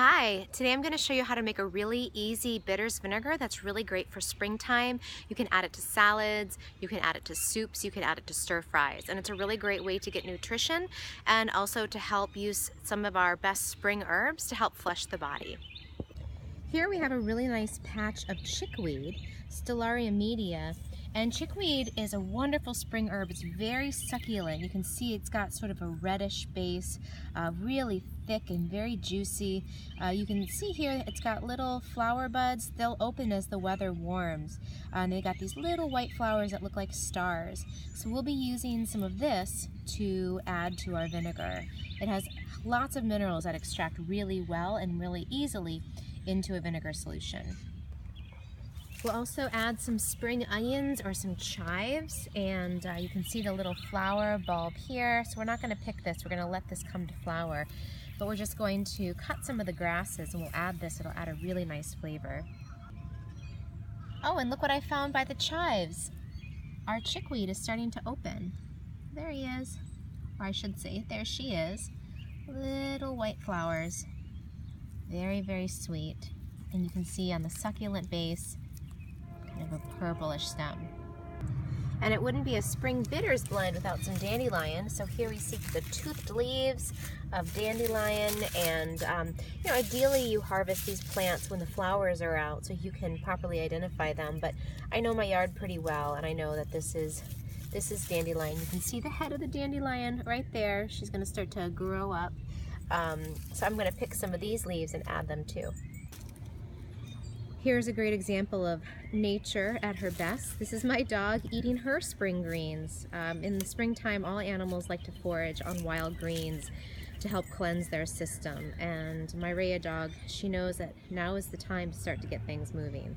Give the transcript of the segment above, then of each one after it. Hi, today I'm going to show you how to make a really easy bitters vinegar that's really great for springtime. You can add it to salads, you can add it to soups, you can add it to stir fries, and it's a really great way to get nutrition and also to help use some of our best spring herbs to help flush the body. Here we have a really nice patch of chickweed, Stellaria media, and chickweed is a wonderful spring herb. It's very succulent. You can see it's got sort of a reddish base, really thick and very juicy. You can see here it's got little flower buds. They'll open as the weather warms. And they got these little white flowers that look like stars. So we'll be using some of this to add to our vinegar. It has lots of minerals that extract really well and really easily into a vinegar solution. We'll also add some spring onions or some chives, and you can see the little flower bulb here. So we're not going to pick this, we're going to let this come to flower, but we're just going to cut some of the grasses and we'll add this. It'll add a really nice flavor. Oh, and look what I found by the chives. Our chickweed is starting to open. There he is, or I should say there she is. Little white flowers. Very, very sweet. And you can see on the succulent base, kind of a purplish stem. And it wouldn't be a spring bitters blend without some dandelion. So here we see the toothed leaves of dandelion, and you know, ideally you harvest these plants when the flowers are out so you can properly identify them. But I know my yard pretty well, and I know that this is dandelion. You can see the head of the dandelion right there. She's going to start to grow up. So I'm going to pick some of these leaves and add them too. Here's a great example of nature at her best. This is my dog eating her spring greens. In the springtime, all animals like to forage on wild greens to help cleanse their system. And my Rhea dog, she knows that now is the time to start to get things moving.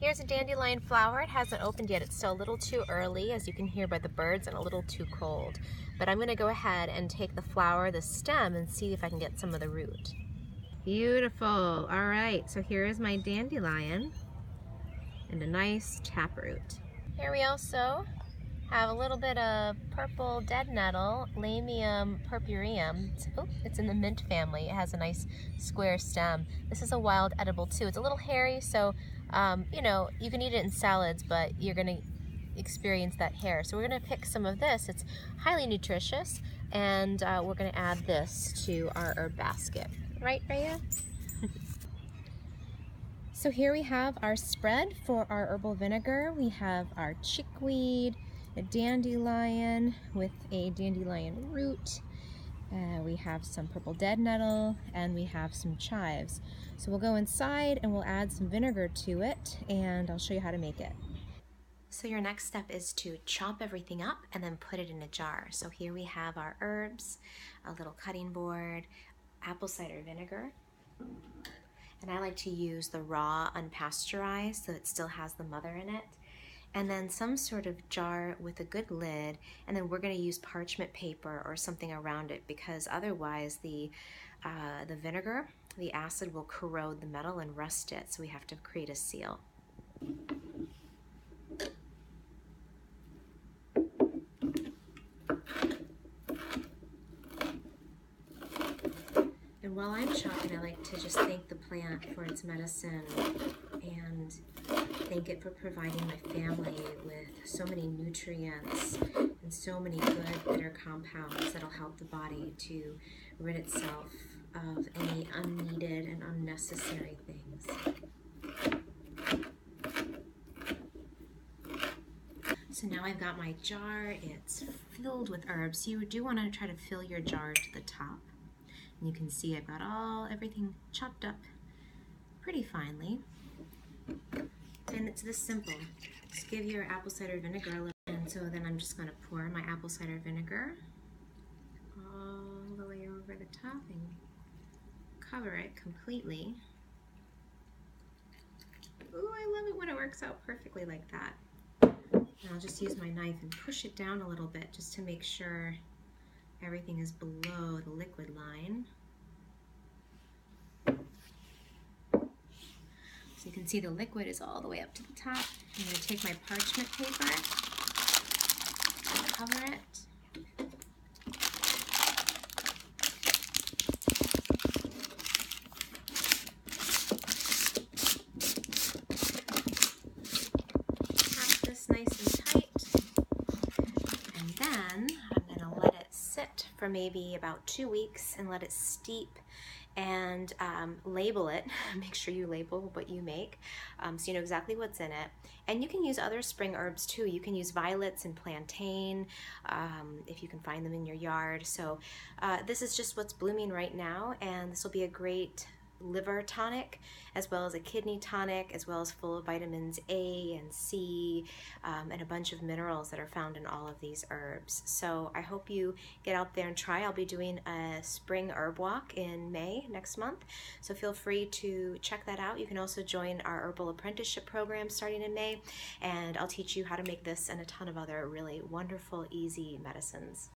Here's a dandelion flower. It hasn't opened yet. It's still a little too early, as you can hear by the birds, and a little too cold. But I'm going to go ahead and take the flower, the stem, and see if I can get some of the root. Beautiful. All right, so here is my dandelion and a nice taproot. Here we also have a little bit of purple dead nettle, Lamium purpureum. It's in the mint family. It has a nice square stem. This is a wild edible too. It's a little hairy, so you know, you can eat it in salads, but you're going to experience that hair. So we're going to pick some of this. It's highly nutritious, and we're going to add this to our herb basket. Right, Rhea? So here we have our spread for our herbal vinegar. We have our chickweed, a dandelion with a dandelion root, we have some purple dead nettle, and we have some chives. So we'll go inside and we'll add some vinegar to it, and I'll show you how to make it. So your next step is to chop everything up and then put it in a jar. So here we have our herbs, a little cutting board, apple cider vinegar, and I like to use the raw unpasteurized so it still has the mother in it, and then some sort of jar with a good lid, and then we're going to use parchment paper or something around it, because otherwise the vinegar, the acid, will corrode the metal and rust it, so we have to create a seal. And while I'm chopping, I like to just thank the plant for its medicine and thank it for providing my family with so many nutrients and so many good bitter compounds that'll help the body to rid itself of any unneeded and unnecessary things. So now I've got my jar. It's filled with herbs. You do want to try to fill your jar to the top. You can see I've got everything chopped up pretty finely. And it's this simple. Just give your apple cider vinegar a little. And so then I'm just going to pour my apple cider vinegar all the way over the top and cover it completely. Ooh, I love it when it works out perfectly like that. And I'll just use my knife and push it down a little bit just to make sure everything is below the liquid line. So you can see the liquid is all the way up to the top. I'm going to take my parchment paper and cover it. for maybe about 2 weeks and let it steep, and label it. Make sure you label what you make so you know exactly what's in it. And you can use other spring herbs too. You can use violets and plantain if you can find them in your yard. So this is just what's blooming right now, and this will be a great liver tonic, as well as a kidney tonic, as well as full of vitamins A and C and a bunch of minerals that are found in all of these herbs. So I hope you get out there and try. I'll be doing a spring herb walk in May next month, so feel free to check that out. You can also join our herbal apprenticeship program starting in May, and I'll teach you how to make this and a ton of other really wonderful, easy medicines.